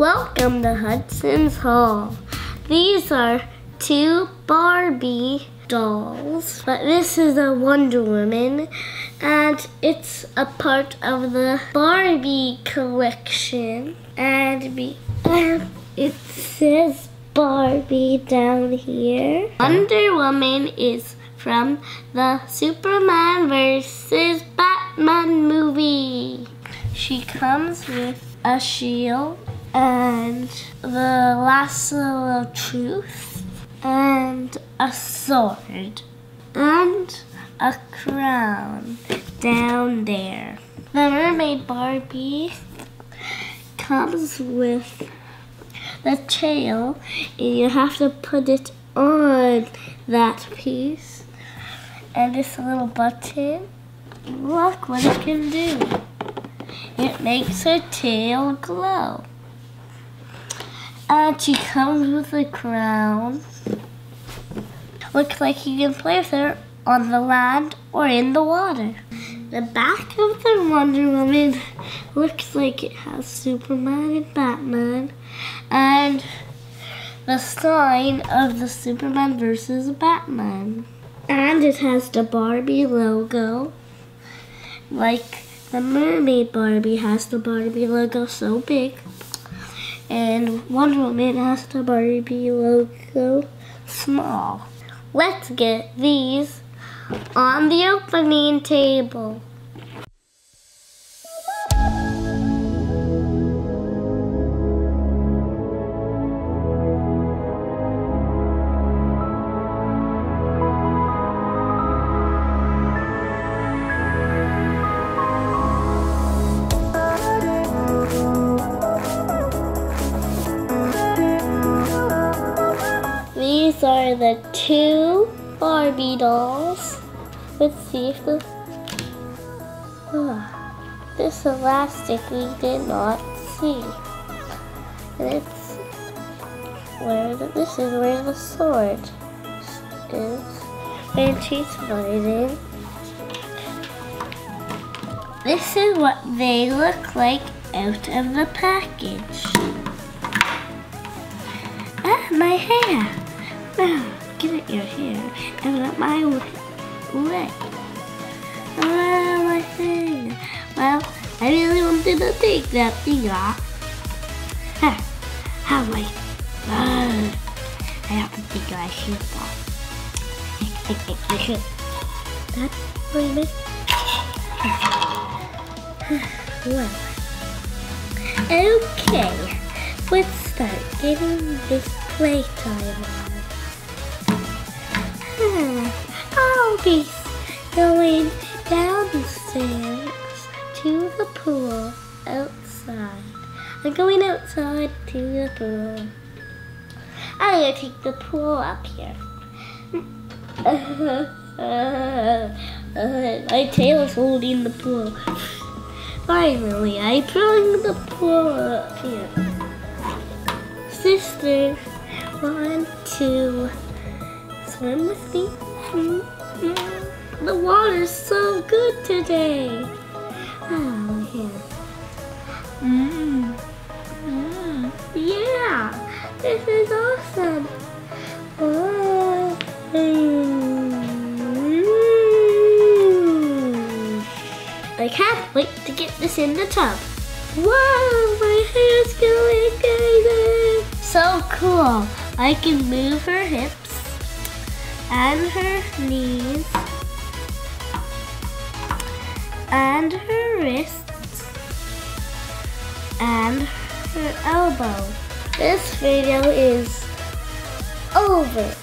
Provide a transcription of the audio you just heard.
Welcome to Hudson's Hall. These are two Barbie dolls, but this is a Wonder Woman, and it's a part of the Barbie collection. And it says Barbie down here. Wonder Woman is from the Superman versus Batman movie. She comes with a shield and the lasso of truth and a sword and a crown down there. The mermaid Barbie comes with the tail, and you have to put it on that piece, and this little button. Look what it can do. It makes her tail glow. And she comes with a crown. Looks like you can play with her on the land or in the water. The back of the Wonder Woman looks like it has Superman and Batman, and the sign of the Superman versus Batman. And it has the Barbie logo, like the mermaid Barbie has the Barbie logo so big, and Wonder Woman has the Barbie logo small. Let's get these on the opening table. These are the two Barbie dolls. Let's see if this elastic we did not see. And it's where the sword is when she's fighting. This is what they look like out of the package. Ah, my hair! Wow, get at your hair and let my leg. Ah, my thing. Well, I really wanted to take that thing off. Huh. How do I have to take my shoes off. I should. That's what I meant. Well. Okay. Let's start getting this playtime on. I'll be going down the stairs to the pool outside. I'm going outside to the pool. I'm going to take the pool up here. My tail is holding the pool. Finally, I brought the pool up here. Sister, want to swim with me? The water's so good today. Oh, yeah. Yeah, this is awesome. Oh. I can't wait to get this in the tub. Whoa, my hair's going crazy. So cool. I can move her hips and her knees and her wrists and her elbow. This video is over.